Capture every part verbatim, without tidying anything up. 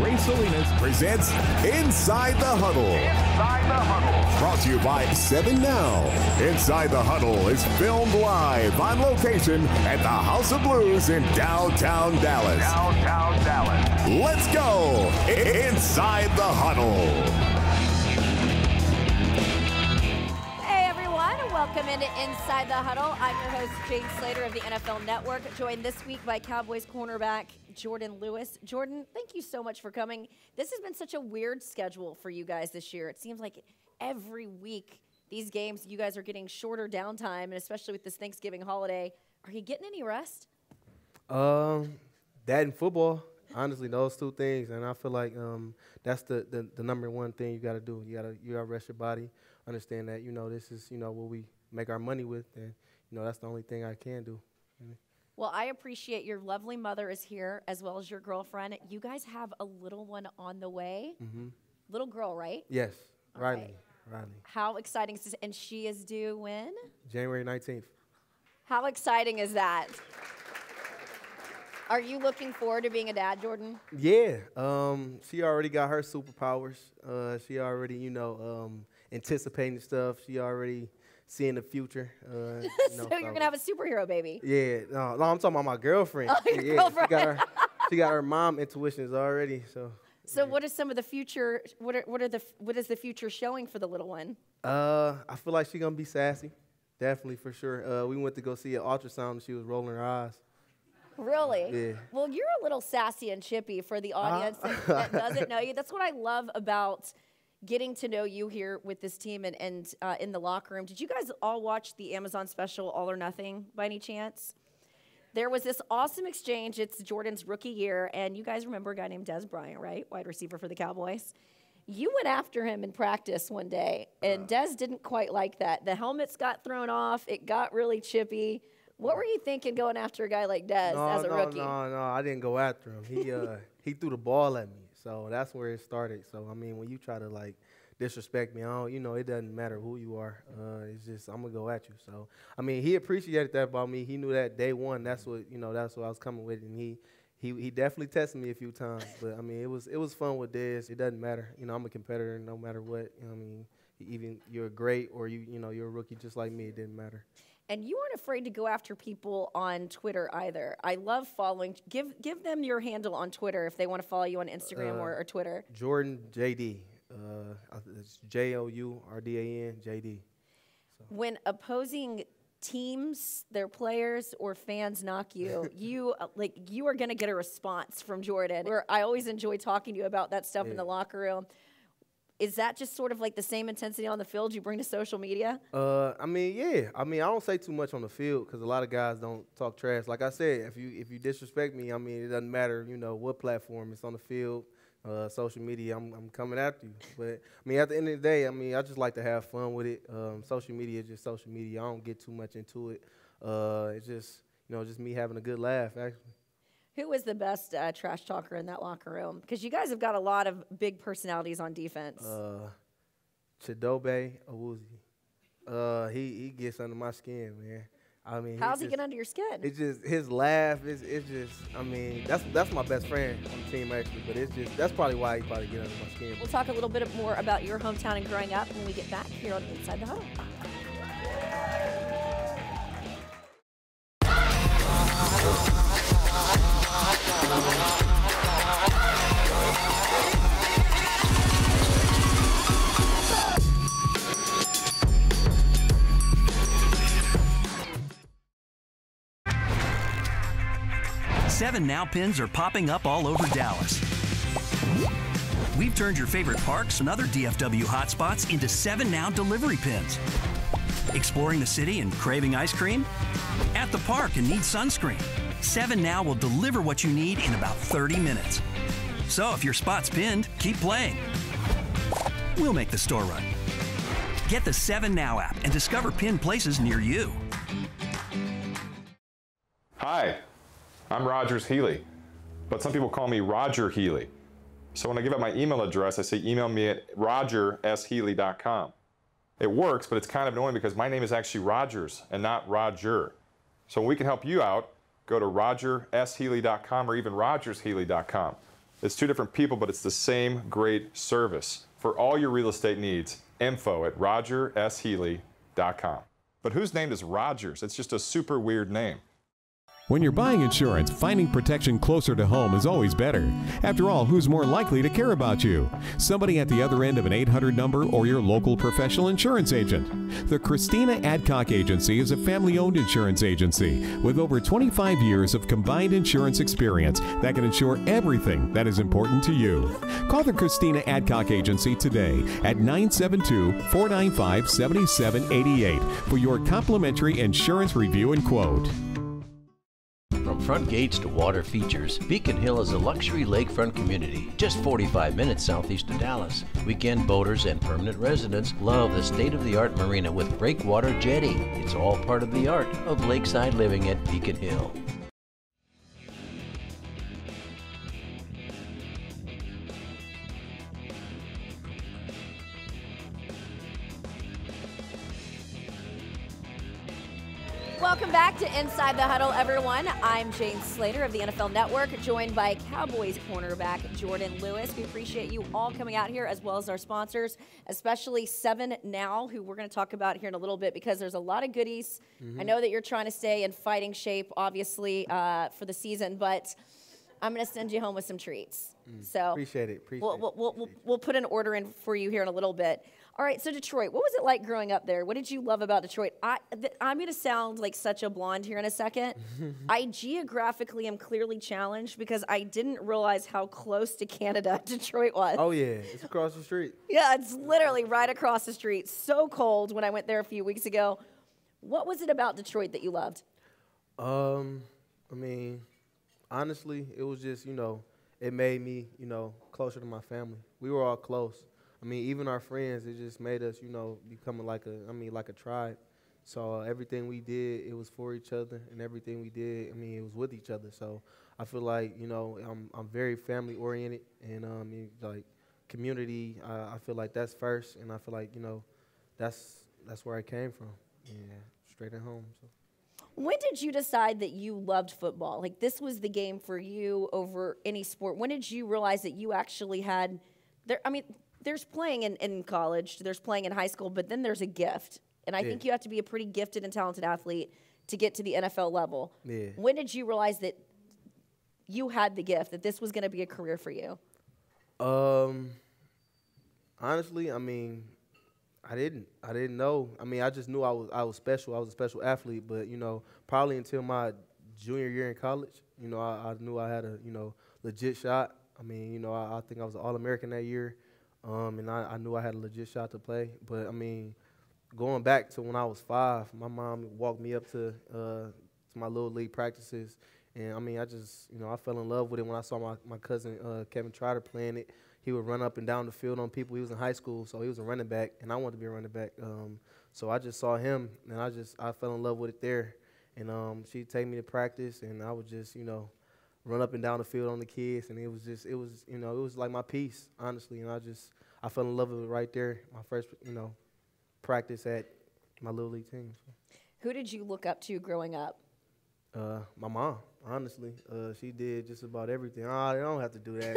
Ray Salinas presents Inside the Huddle. Inside the Huddle. Brought to you by Seven Now. Inside the Huddle is filmed live on location at the House of Blues in downtown Dallas. Downtown Dallas. Let's go Inside the Huddle. Welcome into Inside the Huddle. I'm your host, Jane Slater of the N F L Network, joined this week by Cowboys cornerback Jordan Lewis. Jordan, thank you so much for coming. This has been such a weird schedule for you guys this year. It seems like every week these games, you guys are getting shorter downtime, and especially with this Thanksgiving holiday. Are you getting any rest? Um, that and football. Honestly, those two things, and I feel like um, that's the, the, the number one thing you got to do. You got to you got to rest your body. Understand that, you know, this is, you know, what we make our money with, and, you know, that's the only thing I can do. Well, I appreciate your lovely mother is here, as well as your girlfriend. You guys have a little one on the way. Mm-hmm. Little girl, right? Yes, all Riley. Right. Riley. How exciting is this? And she is due when? January nineteenth. How exciting is that? Are you looking forward to being a dad, Jordan? Yeah. Um, she already got her superpowers. Uh, she already, you know, um, anticipating stuff. She already seeing the future. Uh, so no, you're going to have a superhero baby. Yeah. No, no, I'm talking about my girlfriend. Oh, your yeah, girlfriend. She got, her, she got her mom intuitions already. So So yeah. What is some of the future, what are, what are the, what is the future showing for the little one? Uh, I feel like she's going to be sassy. Definitely, for sure. Uh, we went to go see an ultrasound, and she was rolling her eyes. Really? Yeah. Well, you're a little sassy and chippy for the audience uh, that, that doesn't know you. That's what I love about getting to know you here with this team and, and uh, in the locker room. Did you guys all watch the Amazon special, All or Nothing, by any chance? There was this awesome exchange. It's Jordan's rookie year, and you guys remember a guy named Dez Bryant, right? Wide receiver for the Cowboys. You went after him in practice one day, and uh, Dez didn't quite like that. The helmets got thrown off. It got really chippy. What were you thinking going after a guy like Dez no, as a no, rookie? No, no, no, I didn't go after him. He uh, he threw the ball at me, so that's where it started. So, I mean, when you try to, like, disrespect me, I don't, you know, it doesn't matter who you are. Uh, it's just I'm going to go at you. So, I mean, he appreciated that about me. He knew that day one. That's what, you know, that's what I was coming with, and he he, he definitely tested me a few times. But, I mean, it was it was fun with Dez. It doesn't matter. You know, I'm a competitor no matter what. You know what I mean, even you're great or, you you know, you're a rookie just like me. It didn't matter. And you aren't afraid to go after people on Twitter either. I love following. Give give them your handle on Twitter if they want to follow you on Instagram uh, or, or Twitter. Jordan J D. Uh, it's J O U R D A N, J D. So. When opposing teams, their players, or fans knock you, you uh, like you are going to get a response from Jordan. Where I always enjoy talking to you about that stuff yeah. in the locker room. Is that just sort of like the same intensity on the field you bring to social media? Uh, I mean, yeah. I mean, I don't say too much on the field because a lot of guys don't talk trash. Like I said, if you if you disrespect me, I mean, it doesn't matter, you know, what platform. It's on the field, uh, social media. I'm I'm coming after you. But I mean, at the end of the day, I mean, I just like to have fun with it. Um, social media is just social media. I don't get too much into it. Uh, it's just you know, just me having a good laugh, actually. Who is the best uh, trash talker in that locker room? Because you guys have got a lot of big personalities on defense. Uh, Chidobe Awuzie. Uh, he he gets under my skin, man. I mean, how's he, he just, get under your skin? It's just his laugh. It's it's just. I mean, that's that's my best friend on the team actually. But it's just that's probably why he probably get under my skin. We'll talk a little bit more about your hometown and growing up when we get back here on Inside the Huddle. Seven Now pins are popping up all over Dallas. We've turned your favorite parks and other D F W hotspots into Seven Now delivery pins. Exploring the city and craving ice cream? At the park and need sunscreen? Seven Now will deliver what you need in about thirty minutes. So if your spot's pinned, keep playing. We'll make the store run. Get the Seven Now app and discover pinned places near you. Hi, I'm Rogers Healy, but some people call me Roger Healy. So when I give out my email address, I say email me at roger s healy dot com. It works, but it's kind of annoying because my name is actually Rogers and not Roger. So when we can help you out, go to roger s healy dot com or even rogers healy dot com. It's two different people, but it's the same great service. For all your real estate needs, info at roger s healy dot com. But whose name is Rogers? It's just a super weird name. When you're buying insurance, finding protection closer to home is always better. After all, who's more likely to care about you? Somebody at the other end of an eight hundred number or your local professional insurance agent. The Christina Adcock Agency is a family-owned insurance agency with over twenty-five years of combined insurance experience that can insure everything that is important to you. Call the Christina Adcock Agency today at nine seven two, four nine five, seven seven eight eight for your complimentary insurance review and quote. From front gates to water features, Beacon Hill is a luxury lakefront community just forty-five minutes southeast of Dallas. Weekend boaters and permanent residents love the state-of-the-art marina with breakwater jetty. It's all part of the art of lakeside living at Beacon Hill. Welcome back to Inside the Huddle, everyone. I'm Jane Slater of the N F L Network, joined by Cowboys cornerback Jordan Lewis. We appreciate you all coming out here, as well as our sponsors, especially Seven Now, who we're going to talk about here in a little bit, because there's a lot of goodies. Mm-hmm. I know that you're trying to stay in fighting shape, obviously, uh, for the season, but I'm going to send you home with some treats. Mm. So appreciate it. Appreciate we'll, we'll, we'll, appreciate we'll put an order in for you here in a little bit. All right, so Detroit, what was it like growing up there? What did you love about Detroit? I, th I'm going to sound like such a blonde here in a second. I geographically am clearly challenged because I didn't realize how close to Canada Detroit was. Oh, yeah. It's across the street. Yeah, it's literally right across the street. So cold when I went there a few weeks ago. What was it about Detroit that you loved? Um, I mean, honestly, it was just, you know, it made me, you know, closer to my family. We were all close. I mean, even our friends, it just made us, you know, becoming like a, I mean, like a tribe. So uh, everything we did, it was for each other, and everything we did, I mean, it was with each other. So I feel like, you know, I'm I'm very family oriented, and um, it, like community, uh, I feel like that's first, and I feel like, you know, that's that's where I came from. Yeah, straight at home. So. When did you decide that you loved football? Like this was the game for you over any sport. When did you realize that you actually had, there? I mean. There's playing in, in college, there's playing in high school, but then there's a gift. And I yeah. think you have to be a pretty gifted and talented athlete to get to the N F L level. Yeah. When did you realize that you had the gift, that this was going to be a career for you? Um, honestly, I mean, I didn't. I didn't know. I mean, I just knew I was, I was special. I was a special athlete, but, you know, probably until my junior year in college, you know, I, I knew I had a, you know, legit shot. I mean, you know, I, I think I was an All-American that year. Um, and I, I knew I had a legit shot to play. But, I mean, going back to when I was five, my mom walked me up to, uh, to my little league practices. And, I mean, I just, you know, I fell in love with it when I saw my, my cousin uh, Kevin Trotter playing it. He would run up and down the field on people. He was in high school, so he was a running back, and I wanted to be a running back. Um, so I just saw him, and I just I fell in love with it there. And um, she'd take me to practice, and I would just, you know, run up and down the field on the kids, and it was just, it was, you know, it was like my peace, honestly, and I just, I fell in love with it right there, my first, you know, practice at my little league team. So. Who did you look up to growing up? Uh, my mom, honestly. Uh, she did just about everything. Oh, I don't have to do that.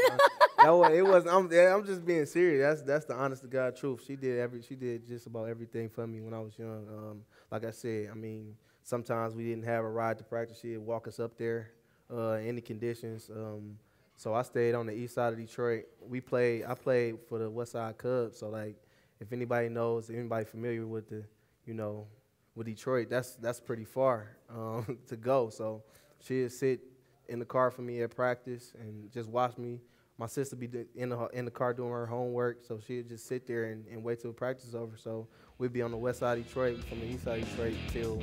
I, that was, it was, I'm, I'm just being serious. That's, that's the honest to God truth. She did every, she did just about everything for me when I was young. Um, like I said, I mean, sometimes we didn't have a ride to practice. She would walk us up there. Uh, any conditions. Um, so I stayed on the east side of Detroit. We played, I played for the West Side Cubs. So like, if anybody knows, anybody familiar with the, you know, with Detroit, that's that's pretty far um, to go. So she'd sit in the car for me at practice and just watch me. My sister be in the in the car doing her homework, so she'd just sit there and, and wait till practice is over. So we'd be on the West Side of Detroit from the East Side of Detroit till,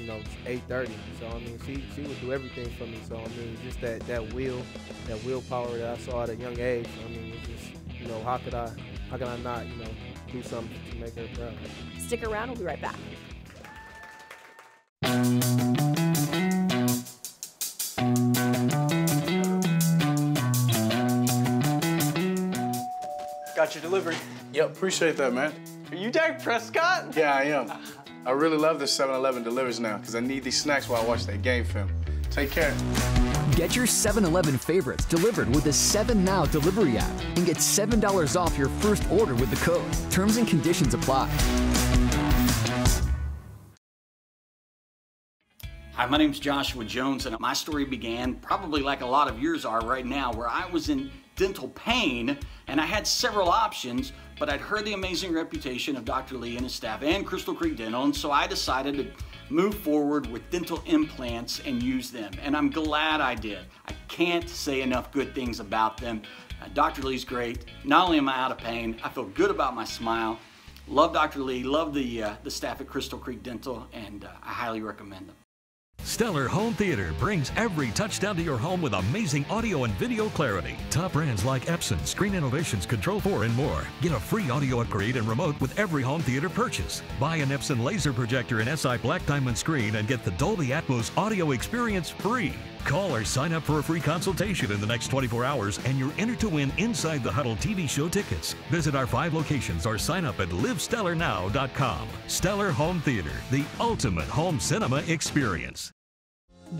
you know, eight thirty. So I mean, she she would do everything for me. So I mean, just that that will, that willpower that I saw at a young age. I mean, it's just, you know, how could I, how could I not, you know, do something to make her proud? Stick around. We'll be right back. Got your delivery. Yep, appreciate that, man. Are you Dak Prescott? Yeah, I am. I really love this seven eleven delivers now because I need these snacks while I watch that game film. Take care. Get your seven eleven favorites delivered with the Seven Now delivery app and get seven dollars off your first order with the code. Terms and conditions apply. Hi, my name's Joshua Jones, and my story began probably like a lot of yours are right now, where I was in dental pain and I had several options, but I'd heard the amazing reputation of Doctor Lee and his staff and Crystal Creek Dental, and so I decided to move forward with dental implants and use them, and I'm glad I did. I can't say enough good things about them. Uh, Doctor Lee's great. Not only am I out of pain, I feel good about my smile. Love Doctor Lee, love the, uh, the staff at Crystal Creek Dental, and uh, I highly recommend them. Stellar Home Theater brings every touchdown to your home with amazing audio and video clarity. Top brands like Epson, Screen Innovations, Control four, and more. Get a free audio upgrade and remote with every home theater purchase. Buy an Epson laser projector and S I Black Diamond screen and get the Dolby Atmos audio experience free. Call or sign up for a free consultation in the next twenty-four hours and you're entered to win Inside the Huddle T V show tickets. Visit our five locations or sign up at live stellar now dot com. Stellar Home Theater, the ultimate home cinema experience.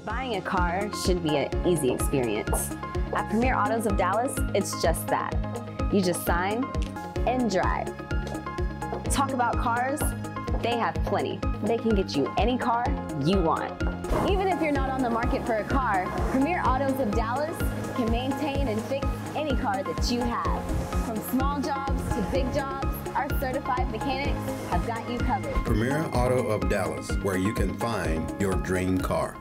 Buying a car should be an easy experience. At Premier Autos of Dallas, it's just that. You just sign and drive. Talk about cars, they have plenty. They can get you any car you want. Even if you're not on the market for a car, Premier Autos of Dallas can maintain and fix any car that you have. From small jobs to big jobs, our certified mechanics have got you covered. Premier Auto of Dallas, where you can find your dream car.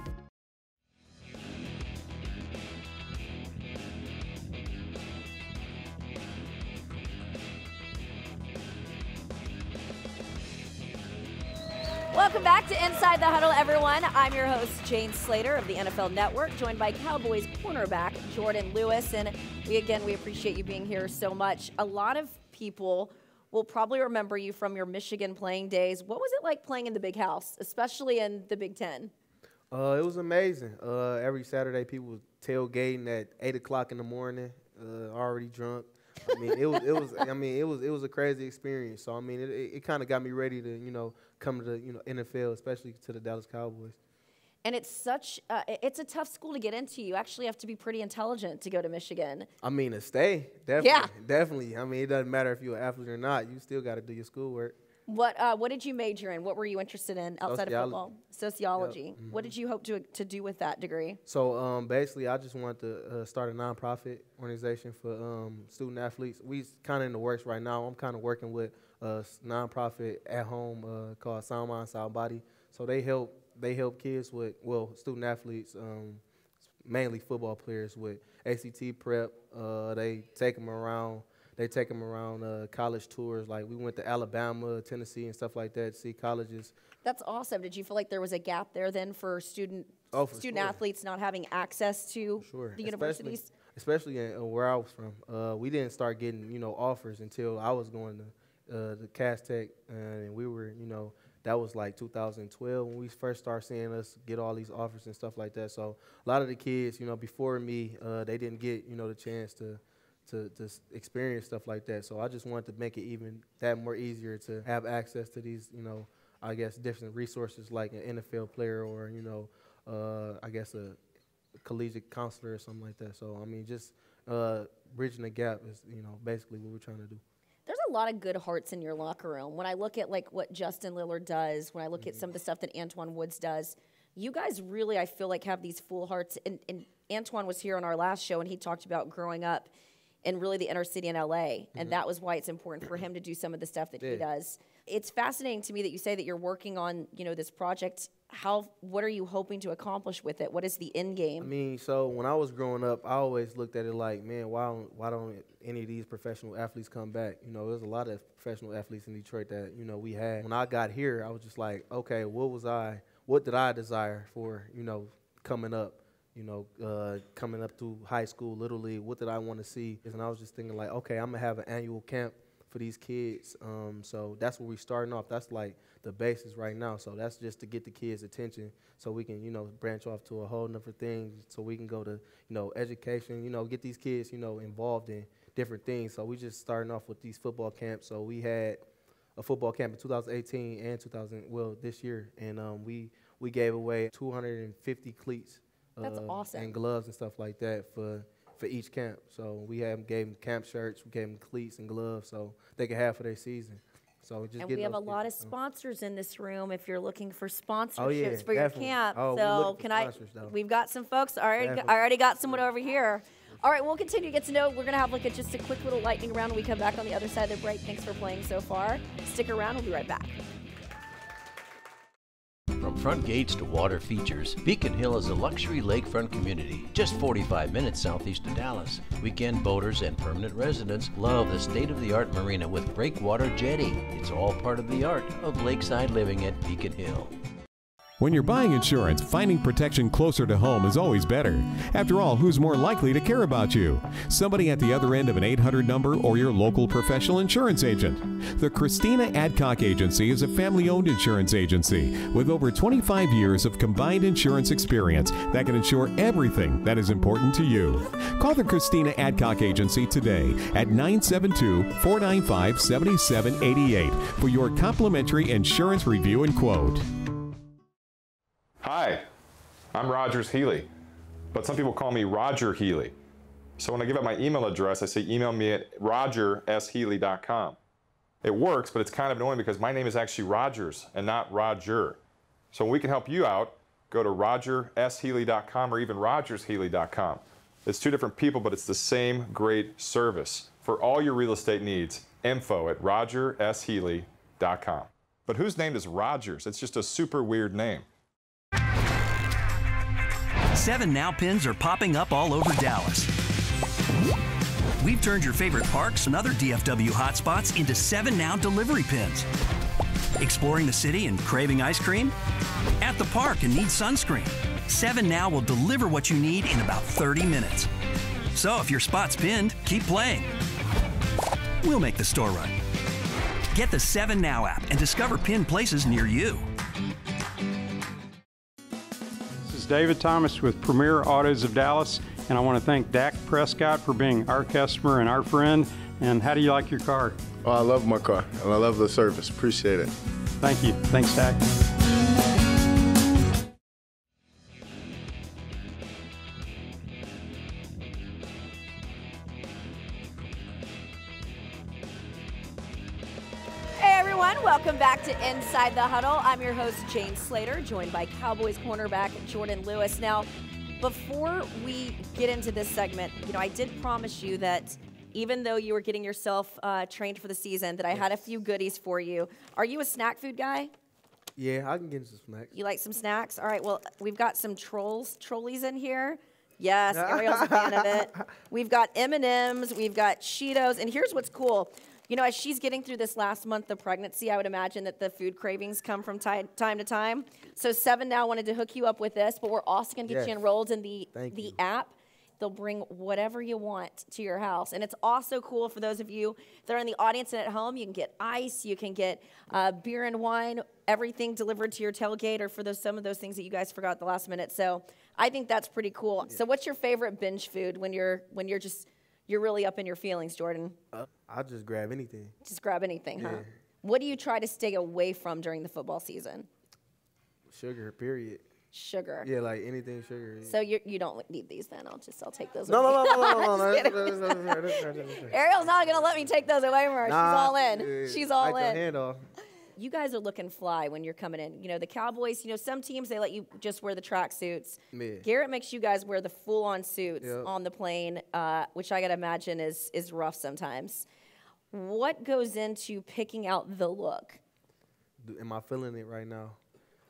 Welcome back to Inside the Huddle, everyone. I'm your host, Jane Slater of the N F L Network, joined by Cowboys cornerback Jordan Lewis. And we, again, we appreciate you being here so much. A lot of people will probably remember you from your Michigan playing days. What was it like playing in the Big House, especially in the Big Ten? Uh, it was amazing. Uh, every Saturday, people were tailgating at eight o'clock in the morning, uh, already drunk. I mean, it was, it was. I mean, it was. It was a crazy experience. So I mean, it, it, it kind of got me ready to, you know, come to the, you know, N F L, especially to the Dallas Cowboys. And it's such. Uh, it's a tough school to get into. You actually have to be pretty intelligent to go to Michigan. I mean, to stay. Definitely, yeah. Definitely. I mean, it doesn't matter if you're an athlete or not. You still got to do your schoolwork. What uh, What did you major in? What were you interested in outside Sociology. of football? Sociology. Yep. Mm-hmm. What did you hope to to do with that degree? So um, basically, I just wanted to uh, start a nonprofit organization for um, student athletes. We kind of in the works right now. I'm kind of working with a nonprofit at home uh, called Sound Mind, Sound Body. So they help they help kids with well student athletes, um, mainly football players, with A C T prep. Uh, they take them around. They take them around uh, college tours. Like, we went to Alabama, Tennessee, and stuff like that to see colleges. That's awesome. Did you feel like there was a gap there then for student oh, for student sure. athletes not having access to sure. the universities? Especially, especially in, uh, where I was from. Uh, we didn't start getting, you know, offers until I was going to uh, the Cass Tech, uh, and we were, you know, that was like two thousand twelve when we first started seeing us get all these offers and stuff like that. So a lot of the kids, you know, before me, uh, they didn't get, you know, the chance to To, to experience stuff like that. So I just wanted to make it even that more easier to have access to these, you know, I guess different resources like an N F L player or, you know, uh, I guess a collegiate counselor or something like that. So, I mean, just uh, bridging the gap is, you know, basically what we're trying to do. There's a lot of good hearts in your locker room. When I look at, like, what Justin Lillard does, when I look mm-hmm. at some of the stuff that Antoine Woods does, you guys really, I feel like, have these full hearts. And, and Antoine was here on our last show, and he talked about growing up and really the inner city in L A, and mm-hmm. that was why it's important for him to do some of the stuff that yeah. he does. It's fascinating to me that you say that you're working on, you know, this project. How, what are you hoping to accomplish with it? What is the end game? I mean, so when I was growing up, I always looked at it like, man, why don't, why don't any of these professional athletes come back? You know, there's a lot of professional athletes in Detroit that, you know, we had. When I got here, I was just like, okay, what was I, what did I desire for, you know, coming up? You know, uh, coming up through high school, Little League, what did I want to see? And I was just thinking like, okay, I'm going to have an annual camp for these kids. Um, so that's where we're starting off. That's like the basis right now. So that's just to get the kids' attention so we can, you know, branch off to a whole nother thing, so we can go to, you know, education, you know, get these kids, you know, involved in different things. So we just starting off with these football camps. So we had a football camp in two thousand eighteen and two thousand, well, this year. And um, we, we gave away two hundred fifty cleats That's uh, awesome. And gloves and stuff like that for for each camp. So we have gave them camp shirts, we gave them cleats and gloves, so they could have for their season. So just and we have a lot things. of sponsors in this room. If you're looking for sponsorships oh, yeah, for your definitely. camp, oh, so can I? Though. We've got some folks already. Definitely. I already got someone over here. All right, we'll continue to get to know. We're gonna have like a, just a quick little lightning round. When we come back on the other side of the break. Thanks for playing so far. Stick around. We'll be right back. From front gates to water features, Beacon Hill is a luxury lakefront community just forty-five minutes southeast of Dallas. Weekend boaters and permanent residents love the state-of-the-art marina with breakwater jetty. It's all part of the art of lakeside living at Beacon Hill. When you're buying insurance, finding protection closer to home is always better. After all, who's more likely to care about you? Somebody at the other end of an eight hundred number or your local professional insurance agent. The Christina Adcock Agency is a family-owned insurance agency with over twenty-five years of combined insurance experience that can insure everything that is important to you. Call the Christina Adcock Agency today at nine seven two, four nine five, seven seven eight eight for your complimentary insurance review and quote. Hi, I'm Rogers Healy, but some people call me Roger Healy. So when I give out my email address, I say email me at roger s healy dot com. It works, but it's kind of annoying because my name is actually Rogers and not Roger. So when we can help you out, go to roger s healy dot com or even rogers healy dot com. It's two different people, but it's the same great service. For all your real estate needs, info at roger s healy dot com. But whose name is Rogers? It's just a super weird name. Seven Now pins are popping up all over Dallas. We've turned your favorite parks and other D F W hotspots into Seven Now delivery pins. Exploring the city and craving ice cream? At the park and need sunscreen? Seven Now will deliver what you need in about thirty minutes. So if your spot's pinned, keep playing. We'll make the store run. Get the Seven Now app and discover pinned places near you. David Thomas with Premier Autos of Dallas, and I want to thank Dak Prescott for being our customer and our friend. And how do you like your car? Oh, I love my car, and I love the service. Appreciate it. Thank you. Thanks, Dak. Welcome back to Inside the Huddle. I'm your host, Jane Slater, joined by Cowboys cornerback Jordan Lewis. Now, before we get into this segment, you know, I did promise you that even though you were getting yourself uh, trained for the season, that I yes. had a few goodies for you. Are you a snack food guy? Yeah, I can get some snacks. You like some snacks? All right, well, we've got some trolls, trolleys in here. Yes, Ariel's a fan of it. We've got M and M's, we've got Cheetos, and here's what's cool. You know, as she's getting through this last month of pregnancy, I would imagine that the food cravings come from time to time. So Seven Now wanted to hook you up with this, but we're also going to get yes. you enrolled in the, the app. They'll bring whatever you want to your house. And it's also cool for those of you that are in the audience and at home. You can get ice. You can get uh, beer and wine, everything delivered to your tailgate or for those some of those things that you guys forgot at the last minute. So I think that's pretty cool. Yeah. So what's your favorite binge food when you're when you're just – you're really up in your feelings, Jordan? Uh, I'll just grab anything. Just grab anything, yeah. huh? What do you try to stay away from during the football season? Sugar, period. Sugar. Yeah, like anything sugar. So you you don't need these then? I'll just I'll take those. No, away. no, no, no, no, no, no, no, no, no. Ariel's not gonna let me take those away from her. Nah, she's all in. Yeah, she's all like in. The handle. You guys are looking fly when you're coming in. You know, the Cowboys, you know, some teams, they let you just wear the track suits. Yeah. Garrett makes you guys wear the full-on suits yep. on the plane, uh, which I got to imagine is, is rough sometimes. What goes into picking out the look? Am I feeling it right now?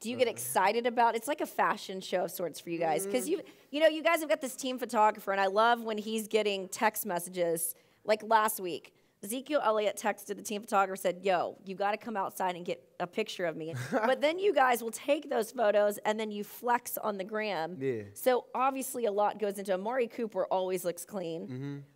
Do you uh, get excited about it? It's like a fashion show of sorts for you guys. Because, you, you know, you guys have got this team photographer, and I love when he's getting text messages like last week. Ezekiel Elliott texted the team photographer, said, yo, you got to come outside and get a picture of me. But then you guys will take those photos, and then you flex on the gram. Yeah. So obviously a lot goes into it. Amari Cooper always looks clean.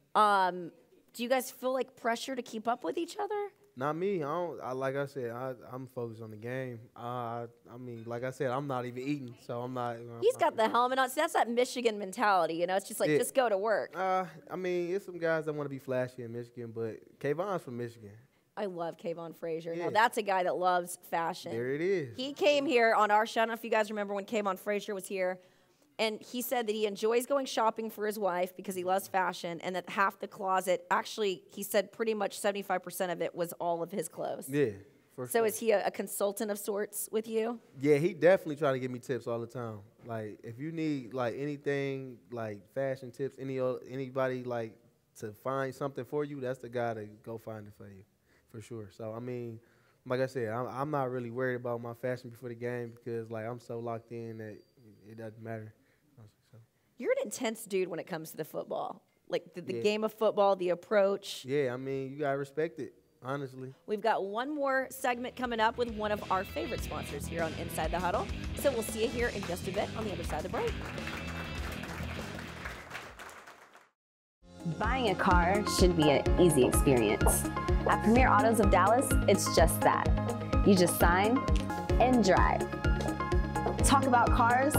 Mm-hmm. um, do you guys feel like pressure to keep up with each other? Not me. I don't, I, like I said, I, I'm focused on the game. Uh, I mean, like I said, I'm not even eating, so I'm not. You know, He's I'm got not the eating. helmet on. See, that's that Michigan mentality, you know? It's just like, yeah. just go to work. Uh, I mean, it's some guys that want to be flashy in Michigan, but Kayvon's from Michigan. I love Kayvon Frazier. Yeah. Now, that's a guy that loves fashion. There it is. He came here on our show. I don't know if you guys remember when Kayvon Frazier was here. And he said that he enjoys going shopping for his wife because he loves fashion, and that half the closet, actually, he said pretty much seventy-five percent of it was all of his clothes. Yeah. For so sure. Is he a, a consultant of sorts with you? Yeah, he definitely try to give me tips all the time. Like, if you need, like, anything, like, fashion tips, any anybody, like, to find something for you, that's the guy to go find it for you, for sure. So, I mean, like I said, I'm, I'm not really worried about my fashion before the game because, like, I'm so locked in that it doesn't matter. So. You're an intense dude when it comes to the football. Like, the, the yeah. game of football, the approach. Yeah, I mean, you got to respect it. Honestly. We've got one more segment coming up with one of our favorite sponsors here on Inside the Huddle. So we'll see you here in just a bit on the other side of the break. Buying a car should be an easy experience. At Premier Autos of Dallas, it's just that. You just sign and drive. Talk about cars,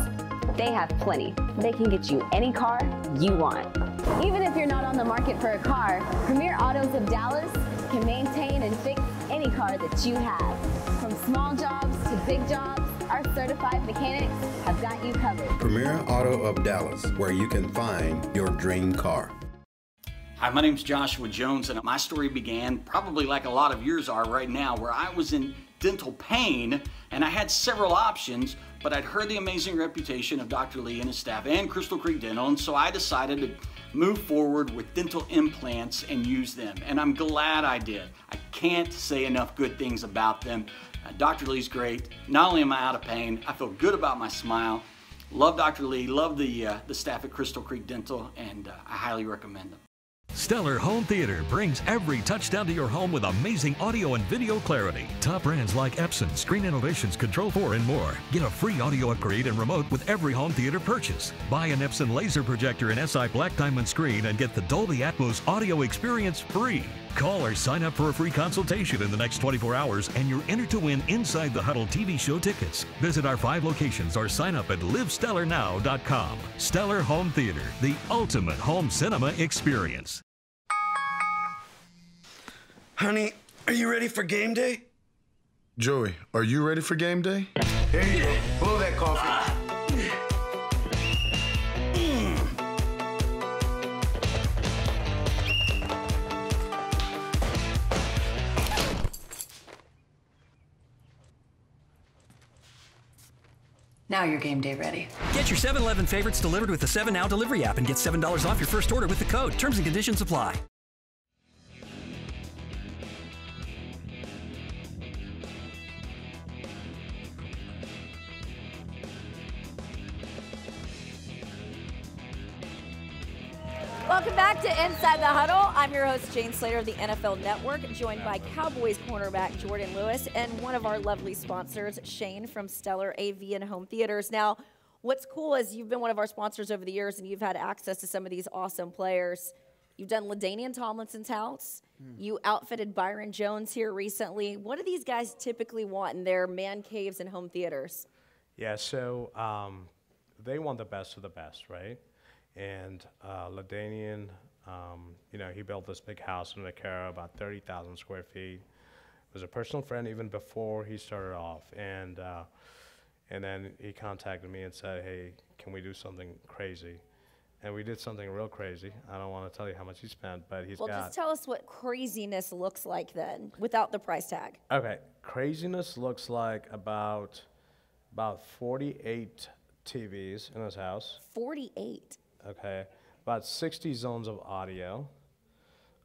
they have plenty. They can get you any car you want. Even if you're not on the market for a car, Premier Autos of Dallas can maintain and fix any car that you have. From small jobs to big jobs, our certified mechanics have got you covered. Premier Auto of Dallas, where you can find your dream car. Hi, my name's Joshua Jones, and my story began probably like a lot of yours are right now, where I was in dental pain and I had several options, but I'd heard the amazing reputation of Doctor Lee and his staff and Crystal Creek Dental, and so I decided to move forward with dental implants and use them, and I'm glad I did. I can't say enough good things about them. Uh, Doctor Lee's great. Not only am I out of pain, I feel good about my smile. Love Doctor Lee, love the, uh, the staff at Crystal Creek Dental, and uh, I highly recommend them. Stellar Home Theater brings every touchdown to your home with amazing audio and video clarity. Top brands like Epson, Screen Innovations, Control four, and more. Get a free audio upgrade and remote with every home theater purchase. Buy an Epson laser projector and S I Black Diamond screen and get the Dolby Atmos audio experience free. Call or sign up for a free consultation in the next twenty-four hours and you're entered to win Inside the Huddle T V show tickets. Visit our five locations or sign up at live stellar now dot com. Stellar Home Theater, the ultimate home cinema experience. Honey, are you ready for game day? Joey, are you ready for game day? Here you go. Blow that coffee. Ah. Now you're game day ready. Get your seven eleven favorites delivered with the Seven Now delivery app and get seven dollars off your first order with the code. Terms and conditions apply. Welcome back to Inside the Huddle. I'm your host, Jane Slater of the N F L Network, joined by Cowboys cornerback Jordan Lewis and one of our lovely sponsors, Shane from Stellar A V and Home Theaters. Now, what's cool is you've been one of our sponsors over the years, and you've had access to some of these awesome players. You've done LaDainian Tomlinson's house. Hmm. You outfitted Byron Jones here recently. What do these guys typically want in their man caves and home theaters? Yeah, so um, they want the best of the best, right? And uh, LaDainian, um, you know, he built this big house in Vaquero, about thirty thousand square feet. Was a personal friend even before he started off. And, uh, and then he contacted me and said, hey, can we do something crazy? And we did something real crazy. I don't want to tell you how much he spent, but he's well, got- Well, just tell us what craziness looks like then, without the price tag. Okay, craziness looks like about, about forty-eight T Vs in his house. forty-eight? Okay, about sixty zones of audio,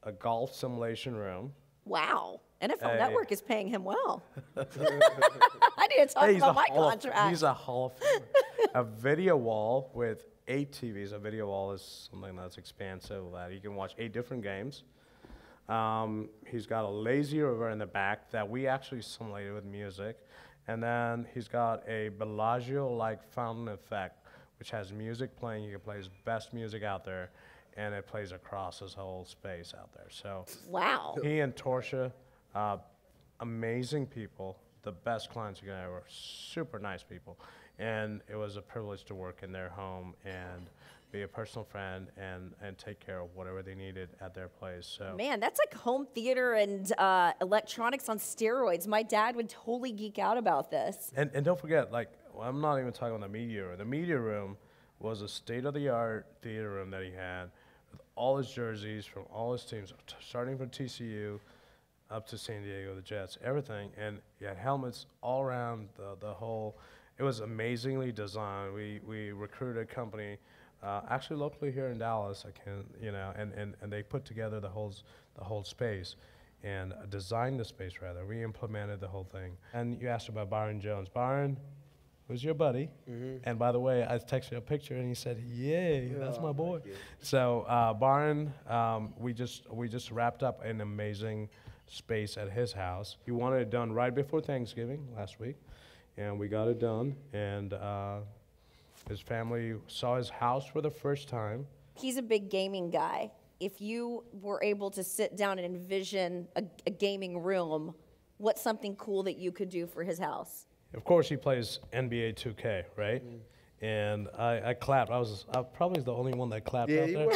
a golf simulation room. Wow, N F L hey. Network is paying him well. I need to talk hey, about my contract. Of, he's a Hall of Famer. A video wall with eight T Vs. A video wall is something that's expansive that you can watch eight different games. Um, he's got a lazy river in the back that we actually simulated with music. And then he's got a Bellagio-like fountain effect, which has music playing. You can play his best music out there, and it plays across his whole space out there. So wow. He and Torsha, uh, amazing people, the best clients you can ever, super nice people. And it was a privilege to work in their home and be a personal friend and, and take care of whatever they needed at their place. So man, that's like home theater and uh, electronics on steroids. My dad would totally geek out about this. And, and don't forget, like, I'm not even talking about the media room. The media room was a state-of-the-art theater room that he had with all his jerseys from all his teams, t starting from T C U up to San Diego, the Jets, everything. And he had helmets all around the, the whole. It was amazingly designed. We, we recruited a company, uh, actually locally here in Dallas, I can, you know, and, and, and they put together the whole, the whole space. And designed the space, rather. We implemented the whole thing. And you asked about Byron Jones. Byron was your buddy. Mm-hmm. And by the way, I texted you a picture, and he said, "Yay, yeah, that's my boy." Like so uh, Byron, um, we just we just wrapped up an amazing space at his house. He wanted it done right before Thanksgiving last week, and we got it done. And uh, his family saw his house for the first time. He's a big gaming guy. If you were able to sit down and envision a, a gaming room, what's something cool that you could do for his house? Of course, he plays N B A two K, right? Mm-hmm. And I, I clapped. I was I probably the only one that clapped yeah, out there. Were.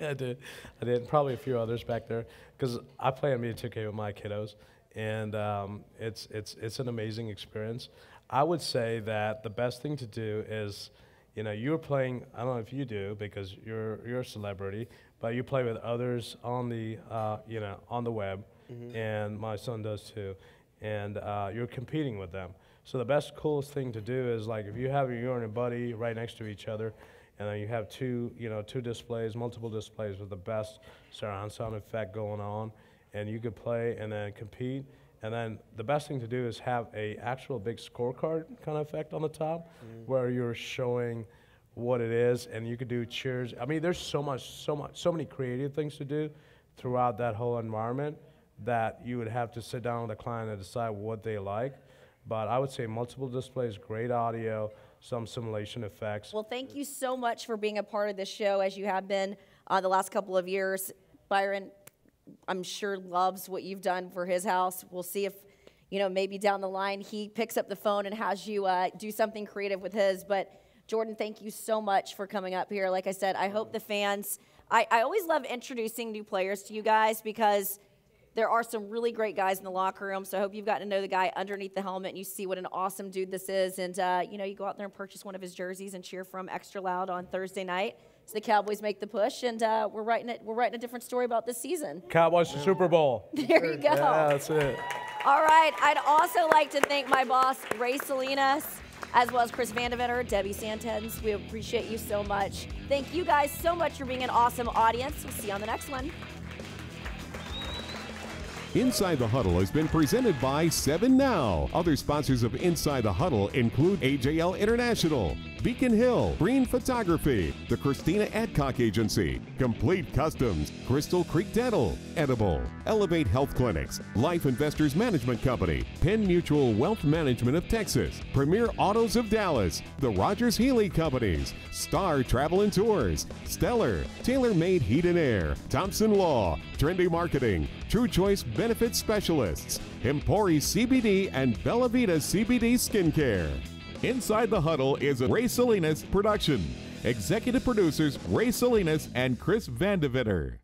Yeah, I did. I did. Probably a few others back there because I play N B A two K with my kiddos, and um, it's it's it's an amazing experience. I would say that the best thing to do is, you know, you're playing. I don't know if you do because you're you're a celebrity, but you play with others on the uh, you know on the web, mm-hmm. and my son does too, and uh, you're competing with them. So the best coolest thing to do is like if you have your you and your buddy right next to each other, and then you have two you know two displays, multiple displays with the best surround sound effect going on, and you could play and then compete. And then the best thing to do is have a actual big scorecard kind of effect on the top, mm-hmm. where you're showing what it is, and you could do cheers. I mean, there's so much, so much, so many creative things to do throughout that whole environment that you would have to sit down with a client and decide what they like. But I would say multiple displays, great audio, some simulation effects. Well, thank you so much for being a part of this show, as you have been uh, the last couple of years, Byron. I'm sure loves what you've done for his house. We'll see if, you know, maybe down the line he picks up the phone and has you uh, do something creative with his. But, Jordan, thank you so much for coming up here. Like I said, I hope the fans – I always love introducing new players to you guys because there are some really great guys in the locker room. So I hope you've gotten to know the guy underneath the helmet and you see what an awesome dude this is. And, uh, you know, you go out there and purchase one of his jerseys and cheer for him extra loud on Thursday night. The Cowboys make the push, and uh, we're writing it. We're writing a different story about this season. Cowboys to Super Bowl. There you go. Yeah, that's it. All right. I'd also like to thank my boss, Ray Salinas, as well as Chris Vandeventer, Debbie Santens. We appreciate you so much. Thank you guys so much for being an awesome audience. We'll see you on the next one. Inside the Huddle has been presented by Seven Now. Other sponsors of Inside the Huddle include A J L International, Beacon Hill, Green Photography, the Christina Adcock Agency, Complete Customs, Crystal Creek Dental, Edible, Elevate Health Clinics, Life Investors Management Company, Penn Mutual Wealth Management of Texas, Premier Autos of Dallas, the Rogers Healy Companies, Star Travel and Tours, Stellar, Tailor Made Heat and Air, Thompson Law, Trendy Marketing, True Choice Benefit Specialists, Empori C B D, and Bella Vita C B D Skincare. Inside the Huddle is a Ray Salinas production. Executive producers Ray Salinas and Chris Vandeventer.